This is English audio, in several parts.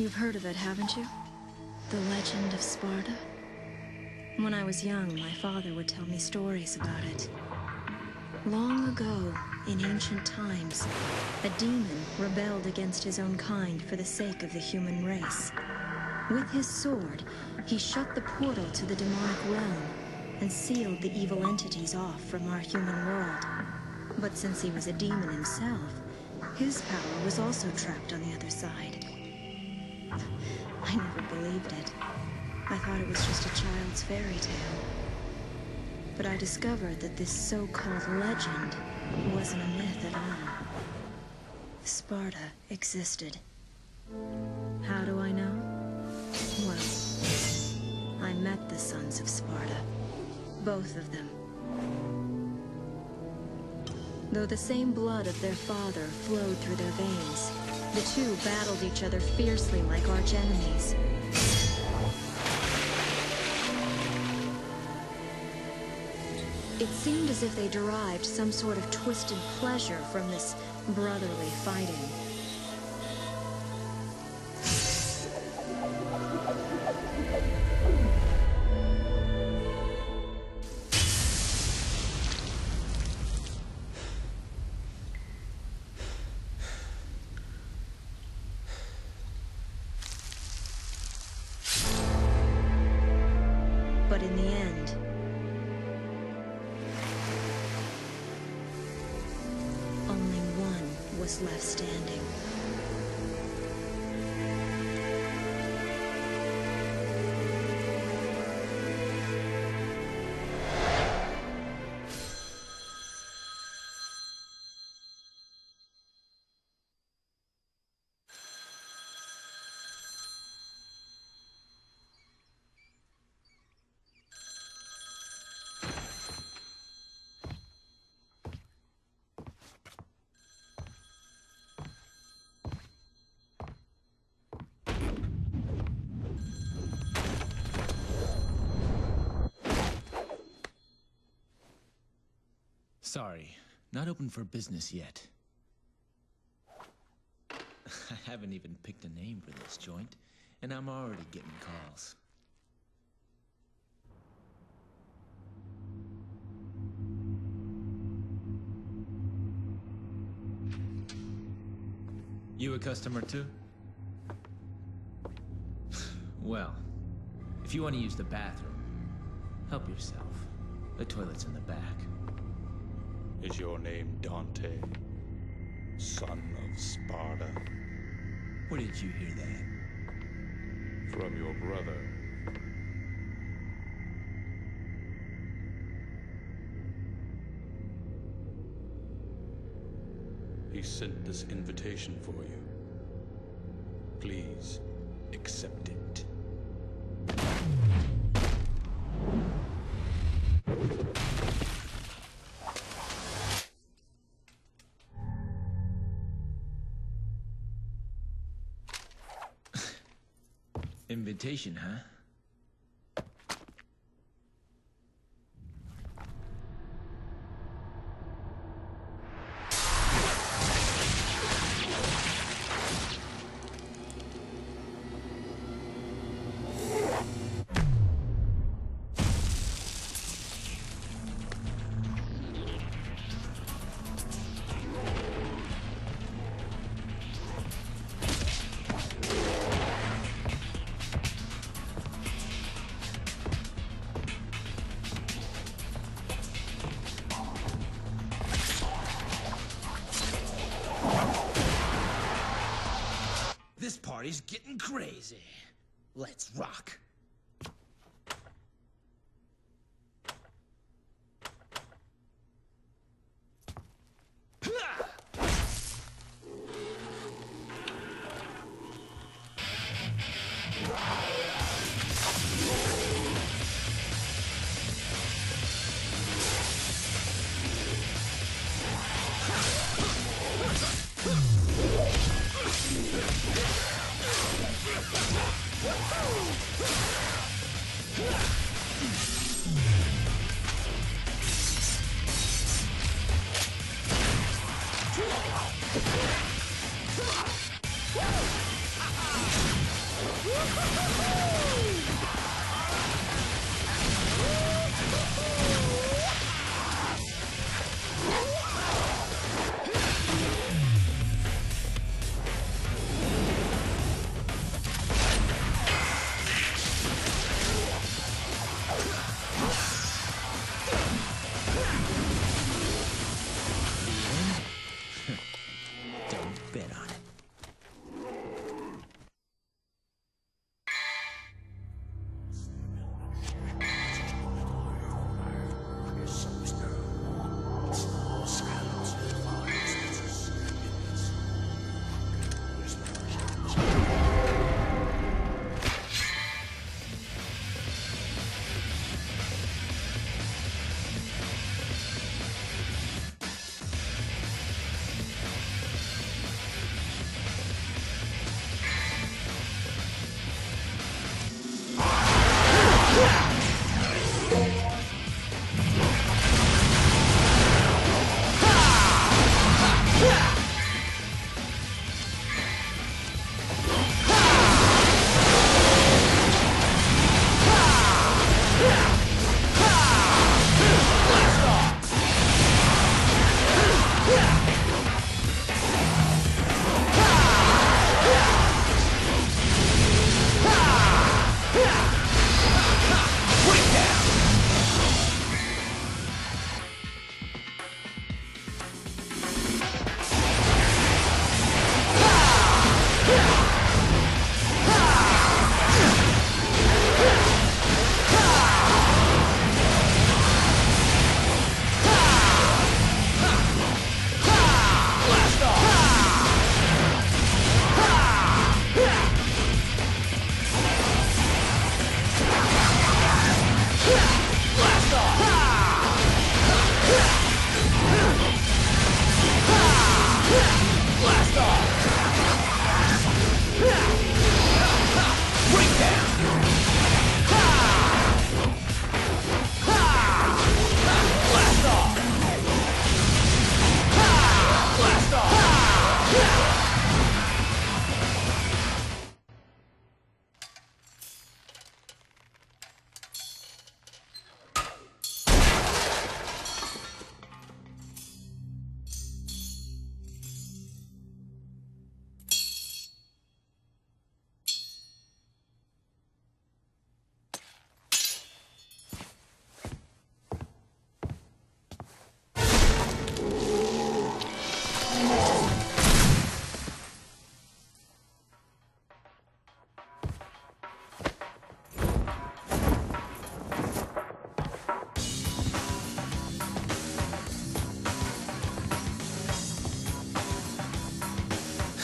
You've heard of it, haven't you? The legend of Sparta? When I was young, my father would tell me stories about it. Long ago, in ancient times, a demon rebelled against his own kind for the sake of the human race. With his sword, he shut the portal to the demonic realm and sealed the evil entities off from our human world. But since he was a demon himself, his power was also trapped on the other side. I never believed it. I thought it was just a child's fairy tale. But I discovered that this so-called legend wasn't a myth at all. Sparta existed. How do I know? Well, I met the sons of Sparta. Both of them. Though the same blood of their father flowed through their veins, the two battled each other fiercely like arch enemies. It seemed as if they derived some sort of twisted pleasure from this brotherly fighting. But in the end, left standing. Sorry, not open for business yet. I haven't even picked a name for this joint, and I'm already getting calls. You a customer too? Well, if you want to use the bathroom, help yourself. The toilet's in the back. Is your name Dante, son of Sparta? Where did you hear that? From your brother. He sent this invitation for you. Please accept it. Invitation, huh? This party's getting crazy. Let's rock. Whoa!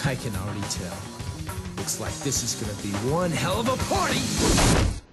I can already tell. Looks like this is gonna be one hell of a party!